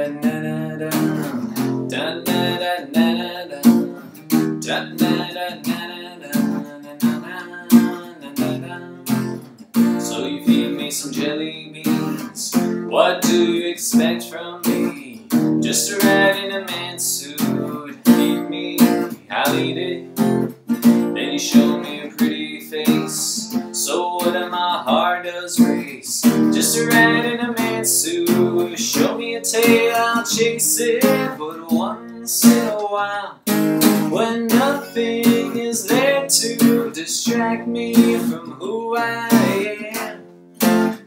So you feed me some jelly beans. What do you expect from me? Just a rat in a man's suit. Feed me, I'll eat it. Then you show me a pretty face. So what am I, heart does race? Just a rat in a man's suit. Show me a tail, I'll chase it. But once in a while, when nothing is there to distract me from who I am,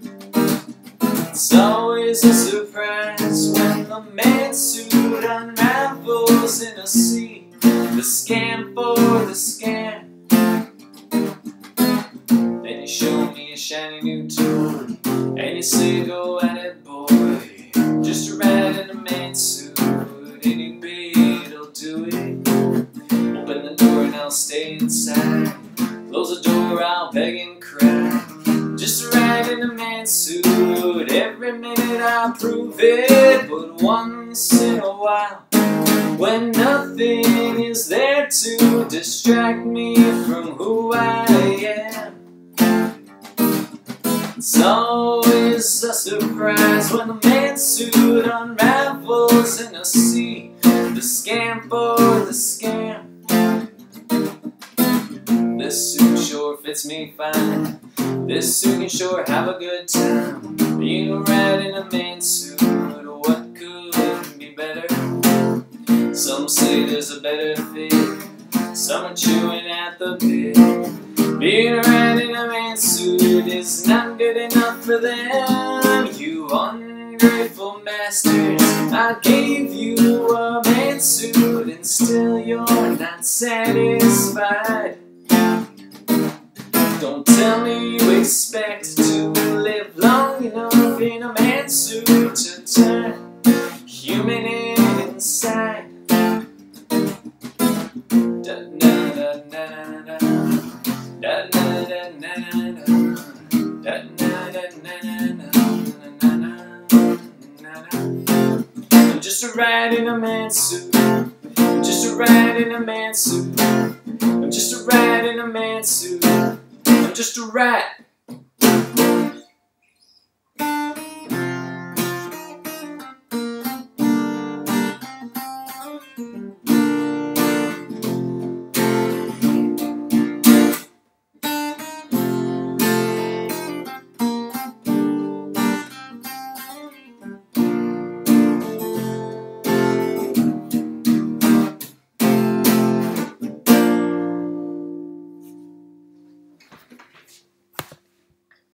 it's always a surprise when the man's suit unravels in a sea, the scamp or the scam. Then you show me a shiny new toy, and you say go at it boy, just a rat in a man's suit, any bait'll do it. Open the door and I'll stay inside, close the door, I'll beg and cry. Just a rat in a man's suit, every minute I prove it. But once in a while, when nothing is there to distract me from who I am, it's always a surprise when the man's suit unravels in a sea, the scamp or the scam. This suit sure fits me fine. This suit can sure have a good time. Being a rat in a man's suit, what could be better? Some say there's a better fit. Some are chewing at the bit. Being a rat in a man's suit is not good enough for them. You ungrateful masters, I gave you a man's suit and still you're not satisfied. Don't tell me you expect to live long enough in a man's suit to turn human inside. I'm just a rat in a man's suit. I'm just a rat in a man's suit. I'm just a rat in a man's suit. Just a rat.